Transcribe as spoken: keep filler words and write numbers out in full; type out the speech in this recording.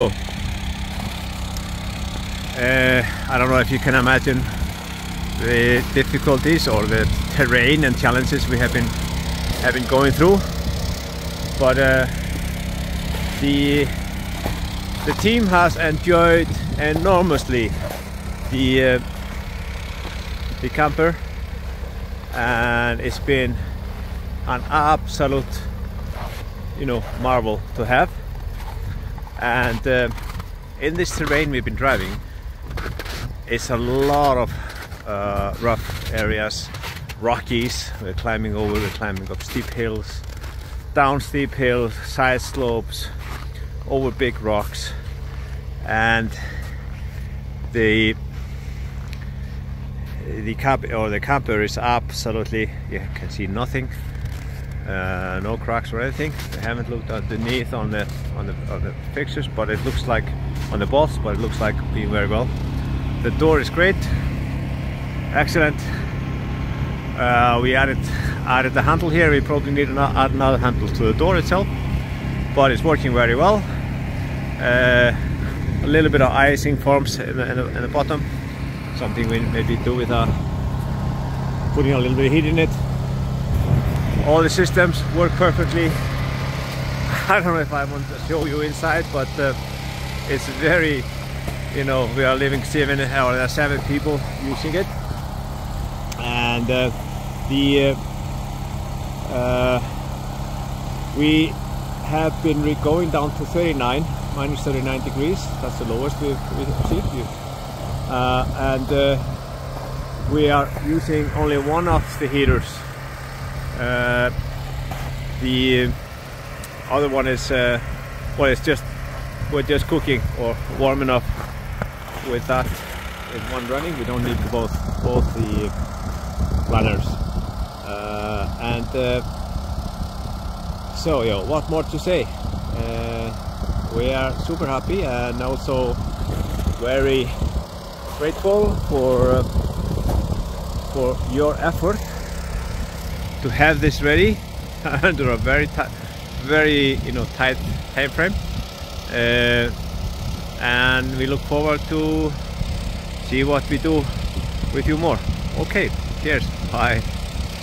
Uh, I don't know if you can imagine the difficulties or the terrain and challenges we have been have been going through, but uh, the the team has enjoyed enormously the uh, the camper, and it's been an absolute, you know, marvel to have. And uh, in this terrain we've been driving, it's a lot of uh, rough areas, rockies. We're climbing over, we're climbing up steep hills, down steep hills, side slopes, over big rocks, and the the camp or the camper is absolutely, you can see nothing. Uh, no cracks or anything. I haven't looked underneath on the on the on the fixtures, but it looks like on the bolts, but it looks like being very well. The door is great, excellent. Uh, we added added the handle here. We probably need to add another handle to the door itself, but it's working very well. Uh, a little bit of icing forms in the, in the, in the bottom, something we maybe do with a putting a little bit of heat in it. All the systems work perfectly. I don't know if I want to show you inside, but uh, it's very, you know, we are living seven, or there are seven people using it, and uh, the uh, uh, we have been re going down to thirty-nine, minus thirty-nine degrees. That's the lowest we've, we've achieved. Uh, and uh, we are using only one of the heaters. Uh, the other one is uh, well, it's just we're just cooking or warming up with that in one running. We don't need both both the runners, uh, and uh, so yeah, what more to say? Uh, we are super happy and also very grateful for uh, for your effort to have this ready under a very, very you know tight time frame, uh, and we look forward to see what we do with you more. Okay, cheers, bye.